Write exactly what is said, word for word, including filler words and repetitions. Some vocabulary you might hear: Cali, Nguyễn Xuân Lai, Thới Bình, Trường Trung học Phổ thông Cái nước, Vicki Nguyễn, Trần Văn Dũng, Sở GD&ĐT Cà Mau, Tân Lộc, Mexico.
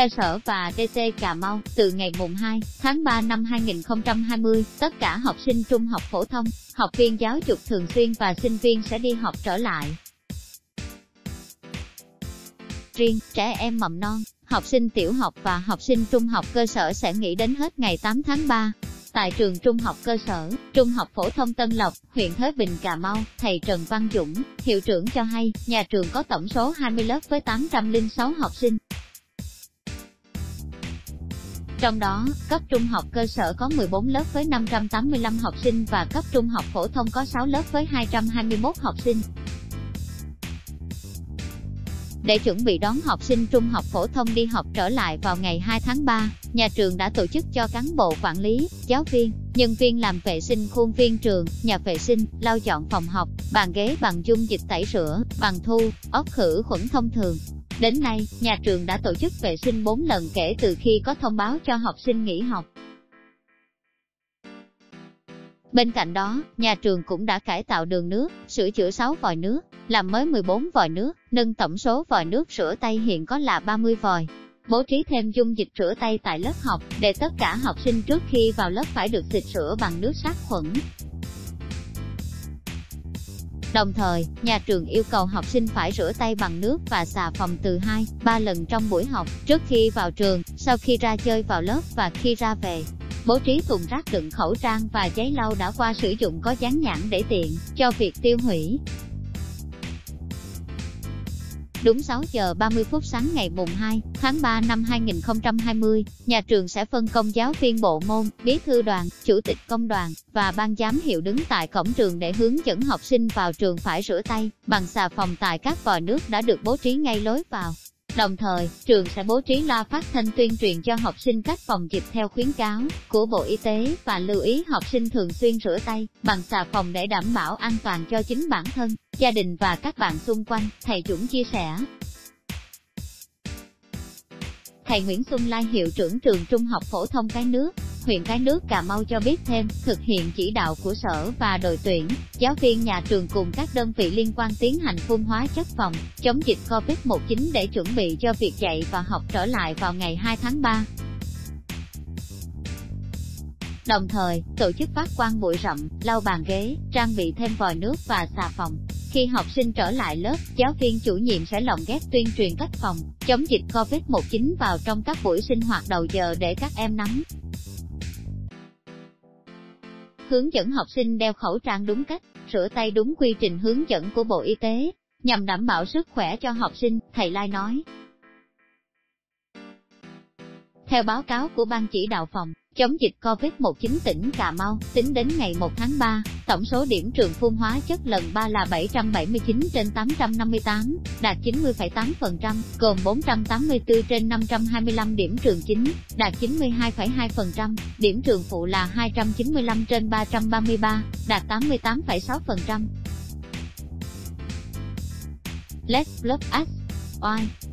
Theo Sở và đê tê Cà Mau, từ ngày mùng hai tháng ba năm hai nghìn không trăm hai mươi, tất cả học sinh trung học phổ thông, học viên giáo dục thường xuyên và sinh viên sẽ đi học trở lại. Riêng, trẻ em mầm non, học sinh tiểu học và học sinh trung học cơ sở sẽ nghỉ đến hết ngày tám tháng ba. Tại trường Trung học cơ sở, Trung học phổ thông Tân Lộc, huyện Thới Bình, Cà Mau, thầy Trần Văn Dũng, hiệu trưởng cho hay, nhà trường có tổng số hai mươi lớp với tám trăm lẻ sáu học sinh. Trong đó, cấp trung học cơ sở có mười bốn lớp với năm trăm tám mươi lăm học sinh và cấp trung học phổ thông có sáu lớp với hai trăm hai mươi mốt học sinh. Để chuẩn bị đón học sinh trung học phổ thông đi học trở lại vào ngày hai tháng ba, nhà trường đã tổ chức cho cán bộ quản lý, giáo viên, nhân viên làm vệ sinh khuôn viên trường, nhà vệ sinh, lau dọn phòng học, bàn ghế bằng dung dịch tẩy rửa, bằng thu, ốc khử khuẩn thông thường. Đến nay, nhà trường đã tổ chức vệ sinh bốn lần kể từ khi có thông báo cho học sinh nghỉ học. Bên cạnh đó, nhà trường cũng đã cải tạo đường nước, sửa chữa sáu vòi nước, làm mới mười bốn vòi nước, nâng tổng số vòi nước rửa tay hiện có là ba mươi vòi. Bố trí thêm dung dịch rửa tay tại lớp học, để tất cả học sinh trước khi vào lớp phải được xịt rửa bằng nước sát khuẩn. Đồng thời, nhà trường yêu cầu học sinh phải rửa tay bằng nước và xà phòng từ hai đến ba lần trong buổi học, trước khi vào trường, sau khi ra chơi vào lớp và khi ra về. Bố trí thùng rác đựng khẩu trang và giấy lau đã qua sử dụng có dán nhãn để tiện cho việc tiêu hủy. Đúng sáu giờ ba mươi phút sáng ngày mùng hai tháng ba năm hai nghìn không trăm hai mươi, nhà trường sẽ phân công giáo viên bộ môn, bí thư đoàn, chủ tịch công đoàn và ban giám hiệu đứng tại cổng trường để hướng dẫn học sinh vào trường phải rửa tay bằng xà phòng tại các vòi nước đã được bố trí ngay lối vào. Đồng thời, trường sẽ bố trí loa phát thanh tuyên truyền cho học sinh cách phòng dịch theo khuyến cáo của Bộ Y tế và lưu ý học sinh thường xuyên rửa tay bằng xà phòng để đảm bảo an toàn cho chính bản thân, gia đình và các bạn xung quanh, thầy Dũng chia sẻ. Thầy Nguyễn Xuân Lai, hiệu trưởng trường Trung học phổ thông Cái Nước, huyện Cái Nước, Cà Mau cho biết thêm, thực hiện chỉ đạo của Sở và đội tuyển, giáo viên nhà trường cùng các đơn vị liên quan tiến hành phun hóa chất phòng chống dịch Covid mười chín để chuẩn bị cho việc dạy và học trở lại vào ngày hai tháng ba. Đồng thời, tổ chức phát quang bụi rậm, lau bàn ghế, trang bị thêm vòi nước và xà phòng. Khi học sinh trở lại lớp, giáo viên chủ nhiệm sẽ lồng ghép tuyên truyền cách phòng chống dịch Covid mười chín vào trong các buổi sinh hoạt đầu giờ để các em nắm. Hướng dẫn học sinh đeo khẩu trang đúng cách, rửa tay đúng quy trình hướng dẫn của Bộ Y tế, nhằm đảm bảo sức khỏe cho học sinh, thầy Lai nói. Theo báo cáo của Ban Chỉ đạo Phòng Chống dịch Covid mười chín tỉnh Cà Mau, tính đến ngày một tháng ba, tổng số điểm trường phun hóa chất lần ba là bảy trăm bảy mươi chín trên tám trăm năm mươi tám, đạt chín mươi phẩy tám phần trăm, gồm bốn trăm tám mươi tư trên năm trăm hai mươi lăm điểm trường chính, đạt chín mươi hai phẩy hai phần trăm, điểm trường phụ là hai trăm chín mươi lăm trên ba trăm ba mươi ba, đạt tám mươi tám phẩy sáu phần trăm. Let's Block Us.